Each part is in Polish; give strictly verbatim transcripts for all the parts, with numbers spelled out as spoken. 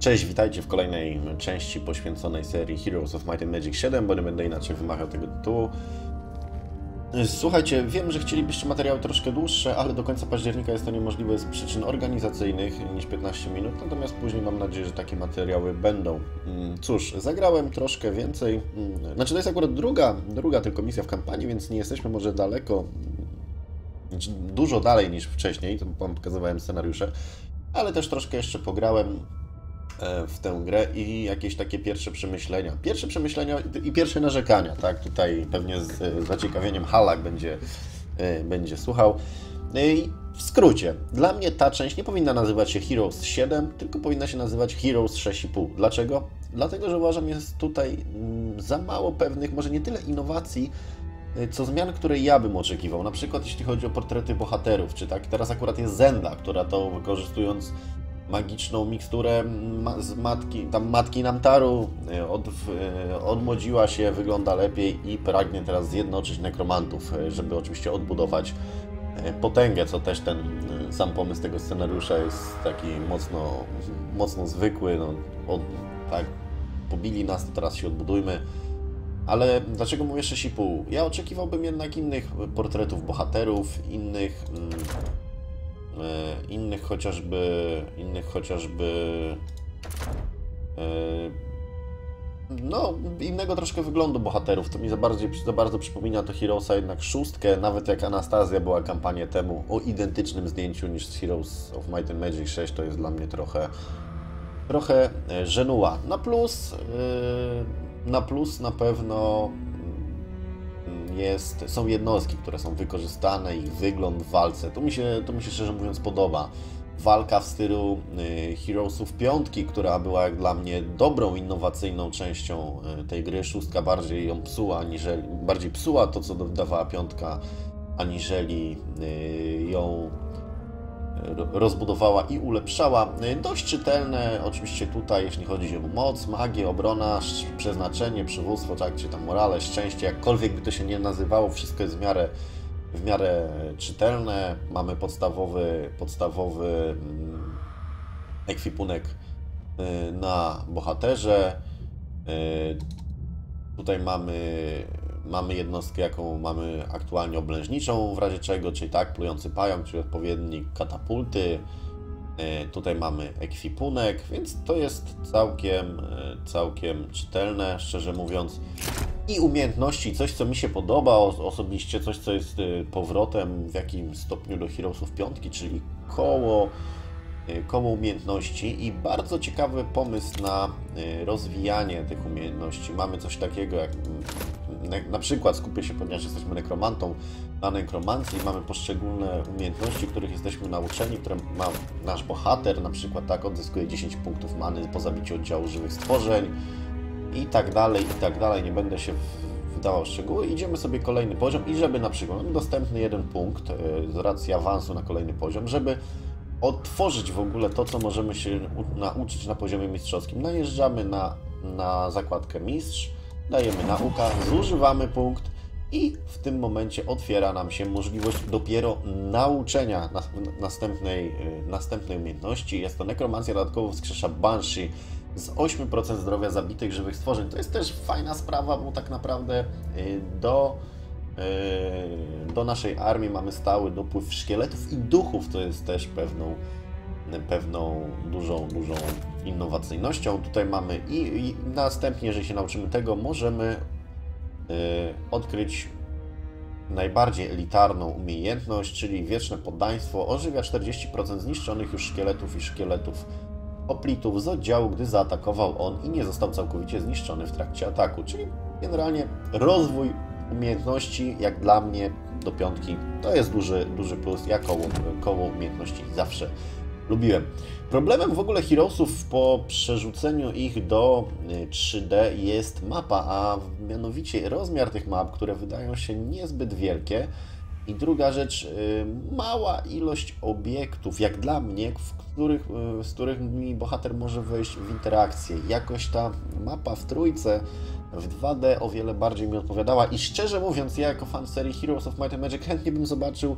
Cześć, witajcie w kolejnej części poświęconej serii Heroes of Might and Magic siedem, bo nie będę inaczej wymawiał tego tytułu. Słuchajcie, wiem, że chcielibyście materiały troszkę dłuższe, ale do końca października jest to niemożliwe z przyczyn organizacyjnych niż piętnaście minut, natomiast później mam nadzieję, że takie materiały będą. Cóż, zagrałem troszkę więcej, znaczy to jest akurat druga, druga tylko misja w kampanii, więc nie jesteśmy może daleko, dużo dalej niż wcześniej, to wam pokazywałem scenariusze, ale też troszkę jeszcze pograłem w tę grę i jakieś takie pierwsze przemyślenia. Pierwsze przemyślenia i pierwsze narzekania, tak? Tutaj pewnie z zaciekawieniem Halak będzie, będzie słuchał. I w skrócie, dla mnie ta część nie powinna nazywać się Heroes siedem, tylko powinna się nazywać Heroes sześć i pół. Dlaczego? Dlatego, że uważam, jest tutaj za mało pewnych, może nie tyle innowacji, co zmian, które ja bym oczekiwał. Na przykład jeśli chodzi o portrety bohaterów, czy tak? Teraz akurat jest Zenda, która to wykorzystując magiczną miksturę ma z matki, tam matki Namtaru, od, odmłodziła się, wygląda lepiej i pragnie teraz zjednoczyć nekromantów, żeby oczywiście odbudować potęgę, co też ten sam pomysł tego scenariusza jest taki mocno, mocno zwykły, no, od, tak, pobili nas, to teraz się odbudujmy. Ale dlaczego mówię sześć i pół? Ja oczekiwałbym jednak innych portretów bohaterów, innych... Mm, innych chociażby, innych chociażby, no innego troszkę wyglądu bohaterów, to mi za, bardziej, za bardzo przypomina to Heroesa jednak szóstkę, nawet jak Anastasia była kampanię temu o identycznym zdjęciu niż z Heroes of Might and Magic sześć, to jest dla mnie trochę, trochę żenua. Na plus, na plus na pewno... Jest, są jednostki, które są wykorzystane, ich wygląd w walce. To mi się, to mi się szczerze mówiąc podoba. Walka w stylu y, Heroesów piątki, która była jak dla mnie dobrą, innowacyjną częścią y, tej gry. Szóstka bardziej ją psuła, aniżeli, bardziej psuła to, co dawała piątka, aniżeli y, ją rozbudowała i ulepszała. Dość czytelne, oczywiście tutaj, jeśli chodzi o moc, magię, obronę, przeznaczenie, przywództwo, tak, czy tam morale, szczęście, jakkolwiek by to się nie nazywało, wszystko jest w miarę, w miarę czytelne. Mamy podstawowy, podstawowy ekwipunek na bohaterze. Tutaj mamy... Mamy jednostkę, jaką mamy aktualnie oblężniczą, w razie czego, czyli tak, plujący pająk, czyli odpowiednik katapulty. Yy, tutaj mamy ekwipunek, więc to jest całkiem, yy, całkiem czytelne, szczerze mówiąc. I umiejętności, coś co mi się podoba o, osobiście, coś co jest yy, powrotem w jakimś stopniu do Heroesów piątki, czyli koło, yy, koło umiejętności i bardzo ciekawy pomysł na yy, rozwijanie tych umiejętności. Mamy coś takiego jak... Yy, Na przykład skupię się, ponieważ jesteśmy nekromantą, na nekromancji mamy poszczególne umiejętności, których jesteśmy nauczeni, które ma nasz bohater, na przykład tak odzyskuje dziesięć punktów many po zabiciu oddziału żywych stworzeń i tak dalej, i tak dalej. Nie będę się wdawał w szczegóły. Idziemy sobie kolejny poziom i żeby na przykład mamy dostępny jeden punkt z racji awansu na kolejny poziom, żeby odtworzyć w ogóle to, co możemy się nauczyć na poziomie mistrzowskim. Najeżdżamy na, na zakładkę mistrz. Dajemy nauka, zużywamy punkt i w tym momencie otwiera nam się możliwość dopiero nauczenia następnej, następnej umiejętności. Jest to nekromancja, dodatkowo wskrzesza Banshee z osiem procent zdrowia zabitych żywych stworzeń. To jest też fajna sprawa, bo tak naprawdę do, do naszej armii mamy stały dopływ szkieletów i duchów, to jest też pewną... pewną dużą, dużą innowacyjnością. Tutaj mamy i, i następnie, jeżeli się nauczymy tego, możemy y, odkryć najbardziej elitarną umiejętność, czyli wieczne poddaństwo. Ożywia czterdzieści procent zniszczonych już szkieletów i szkieletów oplitów z oddziału, gdy zaatakował on i nie został całkowicie zniszczony w trakcie ataku. Czyli generalnie rozwój umiejętności, jak dla mnie, do piątki to jest duży, duży plus. Ja koło, koło umiejętności zawsze lubiłem. Problemem w ogóle Heroesów po przerzuceniu ich do trzy D jest mapa, a mianowicie rozmiar tych map, które wydają się niezbyt wielkie. I druga rzecz, mała ilość obiektów, jak dla mnie, w których, z którymi bohater może wejść w interakcję. Jakoś ta mapa w trójce, w dwa D o wiele bardziej mi odpowiadała i szczerze mówiąc, ja jako fan serii Heroes of Might and Magic chętnie bym zobaczył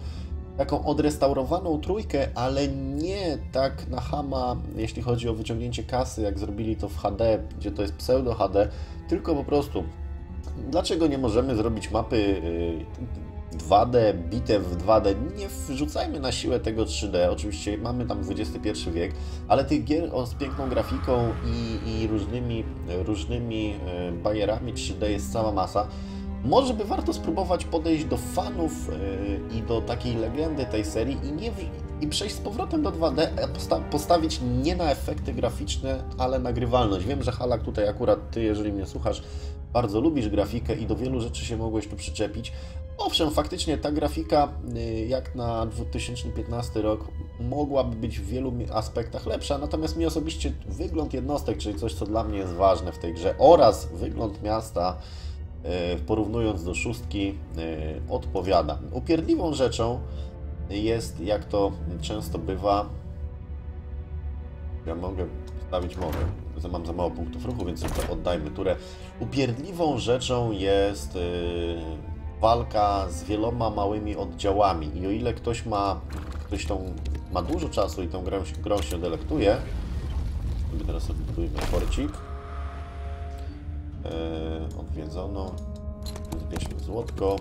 taką odrestaurowaną trójkę, ale nie tak na chama, jeśli chodzi o wyciągnięcie kasy, jak zrobili to w H D, gdzie to jest pseudo H D, tylko po prostu dlaczego nie możemy zrobić mapy dwa D, bitew w dwa D? Nie wrzucajmy na siłę tego trzy D. Oczywiście mamy tam dwudziesty pierwszy wiek, ale tych gier z piękną grafiką i, i różnymi, różnymi bajerami trzy D jest cała masa. Może by warto spróbować podejść do fanów yy, i do takiej legendy tej serii i, nie, i przejść z powrotem do dwa D, posta postawić nie na efekty graficzne, ale na grywalność. Wiem, że Halak, tutaj akurat Ty, jeżeli mnie słuchasz, bardzo lubisz grafikę i do wielu rzeczy się mogłeś tu przyczepić. Owszem, faktycznie ta grafika, yy, jak na dwa tysiące piętnasty rok, mogłaby być w wielu aspektach lepsza, natomiast mi osobiście wygląd jednostek, czyli coś, co dla mnie jest ważne w tej grze, oraz wygląd miasta, porównując do szóstki, odpowiada. Upierdliwą rzeczą jest, jak to często bywa, ja mogę stawić mowę, mam za mało punktów ruchu, więc oddajmy turę. Upierdliwą rzeczą jest walka z wieloma małymi oddziałami i o ile ktoś ma, ktoś tą, ma dużo czasu i tą grą, grą się delektuje, sobie teraz odbudujmy porcik. Yy, odwiedzono. Zbierzmy złotko.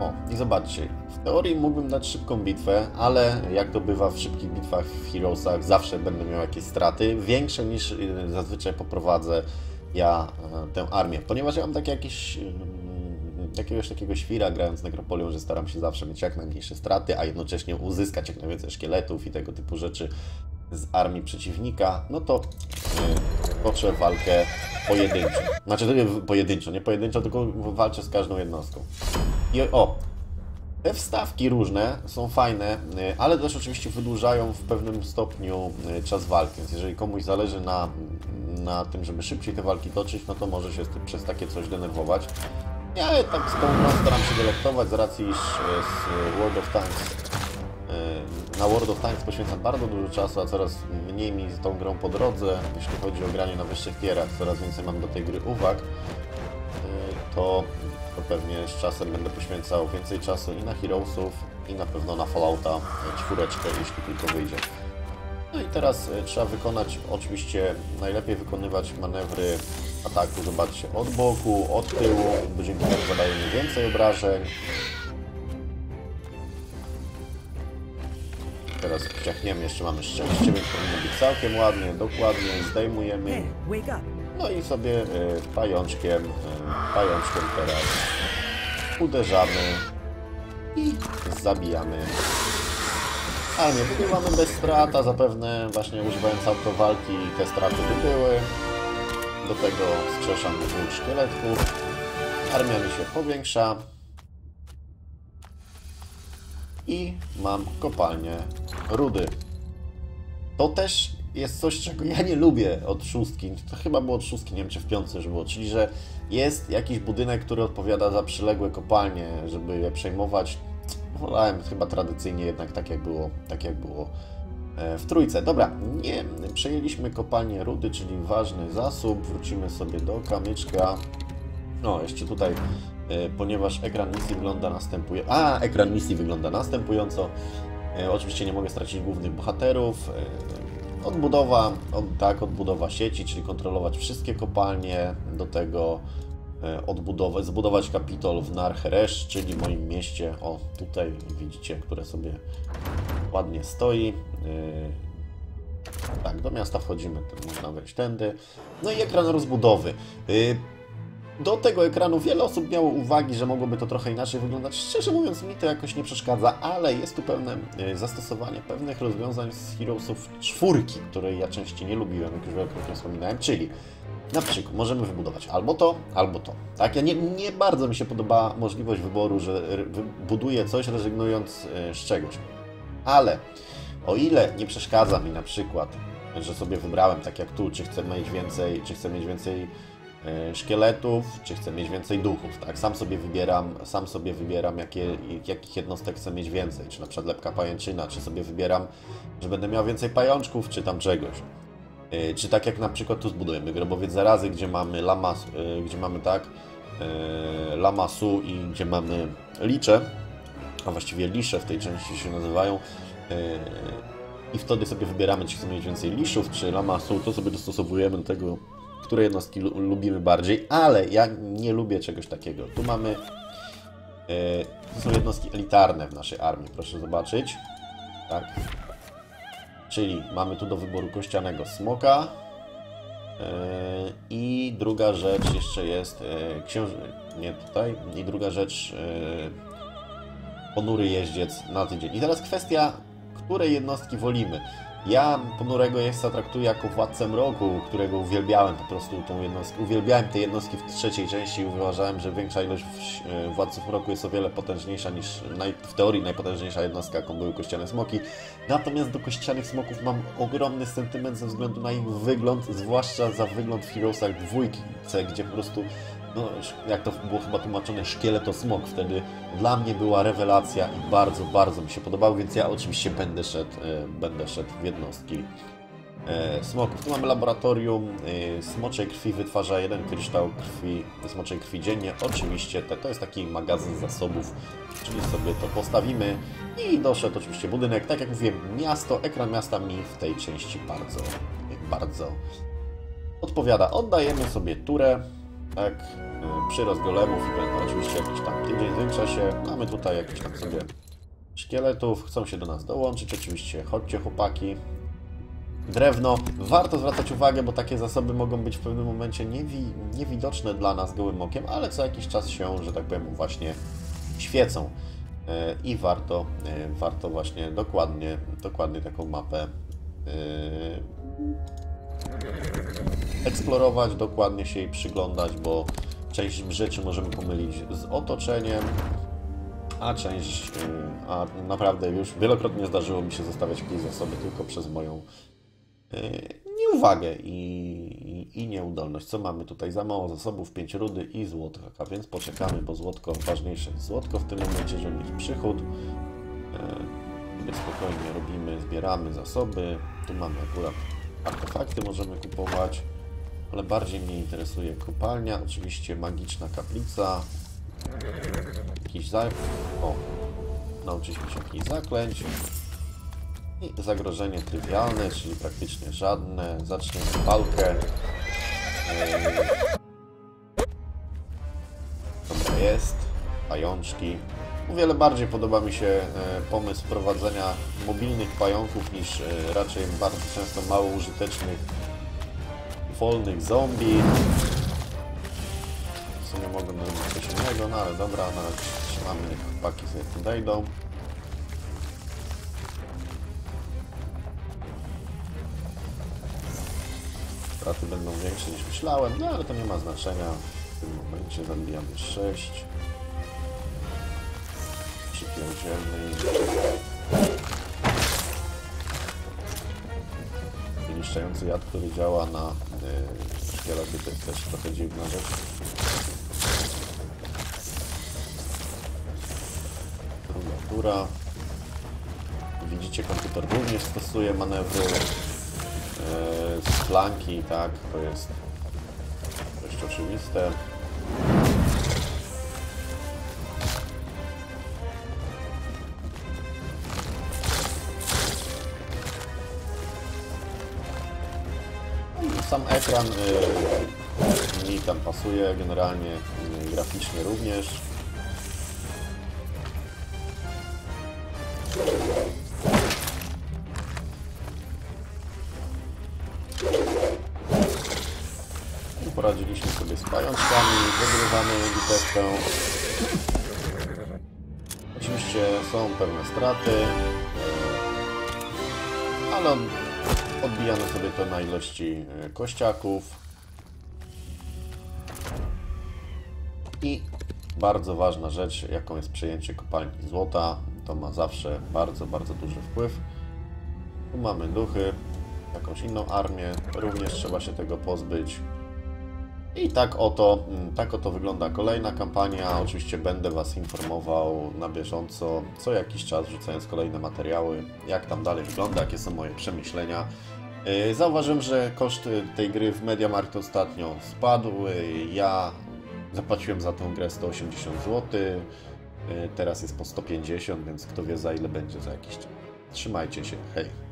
O, i zobaczcie. W teorii mógłbym dać szybką bitwę, ale jak to bywa w szybkich bitwach w Heroesach, zawsze będę miał jakieś straty. Większe niż yy, zazwyczaj poprowadzę ja yy, tę armię. Ponieważ ja mam takie jakieś... Yy, jakiegoś takiego świra grając nekropolią, że staram się zawsze mieć jak najmniejsze straty, a jednocześnie uzyskać jak najwięcej szkieletów i tego typu rzeczy z armii przeciwnika, no to yy, toczę walkę pojedynczo. Znaczy nie pojedynczo, nie pojedynczo, tylko walczę z każdą jednostką. I o, te wstawki różne są fajne, yy, ale też oczywiście wydłużają w pewnym stopniu yy, czas walki, więc jeżeli komuś zależy na, na tym, żeby szybciej te walki toczyć, no to może się przez takie coś denerwować. Ja tak z tą grą staram się delektować, z racji, iż z World of Tanks, na World of Tanks poświęcam bardzo dużo czasu, a coraz mniej mi z tą grą po drodze, jeśli chodzi o granie na wyższych tierach, coraz więcej mam do tej gry uwag, to, to pewnie z czasem będę poświęcał więcej czasu i na Heroesów, i na pewno na Fallouta czwóreczkę, jeśli tylko wyjdzie. No i teraz trzeba wykonać, oczywiście najlepiej wykonywać manewry ataku, zobaczcie, od boku, od tyłu, dzięki temu zadaje mi więcej obrażeń. Teraz wciachniemy, jeszcze mamy szczęście, więc powinno być całkiem ładnie, dokładnie, zdejmujemy. No i sobie y, pajączkiem, y, pajączkiem teraz uderzamy i zabijamy. Ale nie wygrywamy bez strat, a zapewne właśnie używając autowalki te straty by były. Do tego skrzeszam dwóch szkieletków. Armia mi się powiększa. I mam kopalnię rudy. To też jest coś, czego ja nie lubię od szóstki. To chyba było od szóstki, nie wiem czy w piątce już było. Czyli, że jest jakiś budynek, który odpowiada za przyległe kopalnie, żeby je przejmować. Wolałem chyba tradycyjnie jednak tak jak było, tak jak było w trójce. Dobra, nie przejęliśmy kopalnię rudy, czyli ważny zasób. Wrócimy sobie do kamyczka. No, jeszcze tutaj, ponieważ ekran misji wygląda następująco. A, ekran misji wygląda następująco. Oczywiście nie mogę stracić głównych bohaterów. Odbudowa, tak, odbudowa sieci, czyli kontrolować wszystkie kopalnie. Do tego odbudować, zbudować kapitol w Narcheresz, czyli moim mieście, o tutaj widzicie, które sobie ładnie stoi. Yy, tak, do miasta wchodzimy, to można wejść tędy. No i ekran rozbudowy. Yy, do tego ekranu wiele osób miało uwagi, że mogłoby to trochę inaczej wyglądać. Szczerze mówiąc, mi to jakoś nie przeszkadza, ale jest tu pewne yy, zastosowanie pewnych rozwiązań z Heroesów czwórki, której ja częściej nie lubiłem, jak już wielokrotnie wspominałem, czyli na przykład możemy wybudować albo to, albo to. Tak, ja nie, nie bardzo mi się podoba możliwość wyboru, że buduję coś, rezygnując z czegoś. Ale o ile nie przeszkadza mi na przykład, że sobie wybrałem, tak jak tu, czy chcę mieć więcej, czy chcę mieć więcej szkieletów, czy chcę mieć więcej duchów, tak? Sam sobie wybieram, sam sobie wybieram jakie, jakich jednostek chcę mieć więcej, czy na przykład lepka pajęczyna, czy sobie wybieram, że będę miał więcej pajączków, czy tam czegoś. Czy tak jak na przykład tu zbudujemy grobowiec zarazy, gdzie mamy lamas, gdzie mamy tak Lamasu i gdzie mamy licze, a właściwie lisze w tej części się nazywają. I wtedy sobie wybieramy, czy chcemy mieć więcej liszów, czy lamasu, to sobie dostosowujemy do tego, które jednostki lubimy bardziej, ale ja nie lubię czegoś takiego. Tu mamy... To są jednostki elitarne w naszej armii, proszę zobaczyć. Tak. Czyli mamy tu do wyboru kościanego smoka. I druga rzecz jeszcze jest... Książę... Nie, tutaj. I druga rzecz... Ponury jeździec na tydzień. I teraz kwestia, które jednostki wolimy. Ja ponurego jeźdźca traktuję jako władcę mroku, którego uwielbiałem po prostu tą jednostkę. Uwielbiałem te jednostki w trzeciej części i uważałem, że większa ilość władców mroku jest o wiele potężniejsza niż naj... w teorii najpotężniejsza jednostka, jaką były kościane smoki. Natomiast do kościanych smoków mam ogromny sentyment ze względu na ich wygląd, zwłaszcza za wygląd w Heroesach dwójki, gdzie po prostu, no, jak to było chyba tłumaczone, szkieletosmok wtedy dla mnie była rewelacja i bardzo, bardzo mi się podobał, więc ja oczywiście będę szedł, e, będę szedł w jednostki e, smoków. Tu mamy laboratorium e, smoczej krwi, wytwarza jeden kryształ krwi, smoczej krwi dziennie. Oczywiście te, to jest taki magazyn zasobów, czyli sobie to postawimy. I doszedł oczywiście budynek. Tak jak mówiłem, miasto, ekran miasta mi w tej części bardzo, bardzo odpowiada. Oddajemy sobie turę. Tak, przyrost golemów i oczywiście jakiś tam tydzień zwiększa się. Mamy tutaj jakiś tam sobie szkieletów, chcą się do nas dołączyć. Oczywiście chodźcie chłopaki. Drewno. Warto zwracać uwagę, bo takie zasoby mogą być w pewnym momencie niewi niewidoczne dla nas gołym okiem, ale co jakiś czas się, że tak powiem, właśnie świecą. I warto, warto właśnie dokładnie, dokładnie taką mapę eksplorować, dokładnie się jej przyglądać, bo część rzeczy możemy pomylić z otoczeniem, a część, a naprawdę już wielokrotnie zdarzyło mi się zostawiać jakieś zasoby tylko przez moją nieuwagę i, i, i nieudolność. Co mamy tutaj? Za mało zasobów, pięć rudy i złotka, a więc poczekamy, bo złotko ważniejsze jest złotko w tym momencie, żeby mieć przychód. Spokojnie robimy, zbieramy zasoby, tu mamy akurat artefakty możemy kupować, ale bardziej mnie interesuje kopalnia, oczywiście magiczna kaplica, jakiś zaklęć, o, nauczyliśmy się jakichś zaklęć i zagrożenie trywialne, czyli praktycznie żadne, zaczniemy walkę, dobra jest, pajączki. O wiele bardziej podoba mi się pomysł wprowadzenia mobilnych pająków niż raczej bardzo często mało użytecznych wolnych zombie. W sumie mogę robić coś innego, no ale dobra, na razie trzymamy, niech chłopaki sobie tu dojdą. Straty będą większe niż myślałem, no ale to nie ma znaczenia. W tym momencie zabijamy sześć. Niszczający jad, który działa na yy, szkielety, to jest też trochę dziwna rzecz. Druga widzicie, komputer również stosuje manewry yy, z flanki, tak, to jest dość oczywiste. Sam ekran yy, mi tam pasuje, generalnie yy, graficznie również. I poradziliśmy sobie z pajączkami, wygrywamy bitewkę. Oczywiście są pewne straty, yy, ale odbijamy sobie to na ilości kościaków. I bardzo ważna rzecz, jaką jest przejęcie kopalni złota. To ma zawsze bardzo, bardzo duży wpływ. Tu mamy duchy, jakąś inną armię. Również trzeba się tego pozbyć. I tak oto, tak oto wygląda kolejna kampania. Oczywiście będę Was informował na bieżąco, co jakiś czas, wrzucając kolejne materiały, jak tam dalej wygląda, jakie są moje przemyślenia. Zauważyłem, że koszty tej gry w Media Markt ostatnio spadły. Ja Zapłaciłem za tą grę sto osiemdziesiąt złotych, teraz jest po sto pięćdziesiąt, więc kto wie za ile będzie za jakiś czas. Trzymajcie się, hej!